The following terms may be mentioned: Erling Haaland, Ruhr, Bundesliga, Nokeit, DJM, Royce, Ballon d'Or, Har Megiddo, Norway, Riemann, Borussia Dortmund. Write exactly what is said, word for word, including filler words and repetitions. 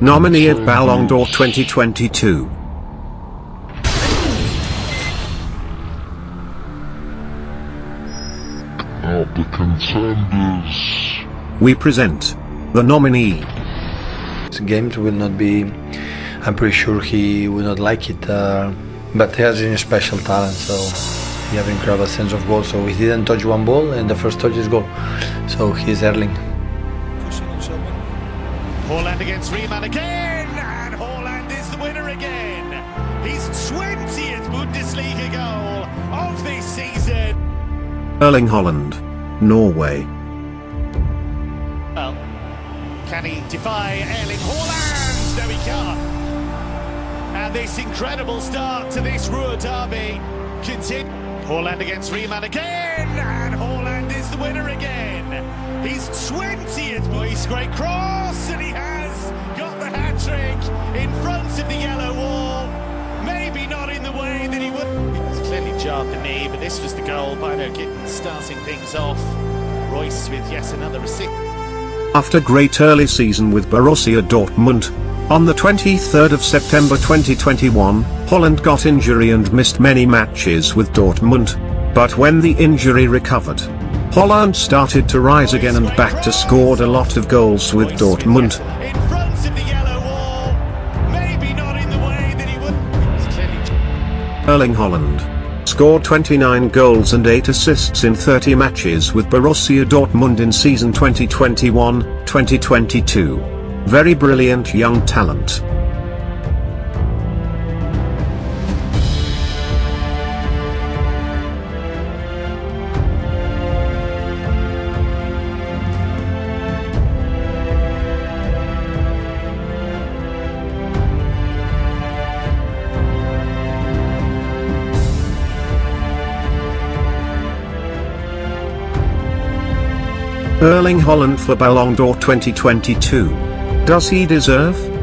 nominee at Ballon d'Or twenty twenty-two. Of the contenders, we present the nominee. The game will not be, I'm pretty sure he will not like it, uh, but he has a special talent, so he has an incredible sense of goal. So he didn't touch one ball and the first touch is goal, so he's Erling. Haaland against Riemann again, and Haaland is the winner again. His twentieth Bundesliga goal of this season. Erling Haaland, Norway. Well, can he defy Erling Haaland? No, he can't. And this incredible start to this Ruhr derby continues. Haaland against Riemann again, and Haaland is the winner again. His twentieth voice, great cross, and he has got the hat-trick in front of the yellow wall. Maybe not in the way that he would. It was clearly jarred the knee, but this was the goal by Nokeit starting things off. Royce with yet another assist. After great early season with Borussia Dortmund, on the twenty-third of September twenty twenty-one, Haaland got injury and missed many matches with Dortmund, but when the injury recovered, Haaland started to rise again and back to scored a lot of goals with Dortmund. Erling Haaland scored twenty-nine goals and eight assists in thirty matches with Borussia Dortmund in season twenty twenty-one twenty twenty-two. Very brilliant young talent. Erling Haaland for Ballon d'Or twenty twenty-two. Does he deserve?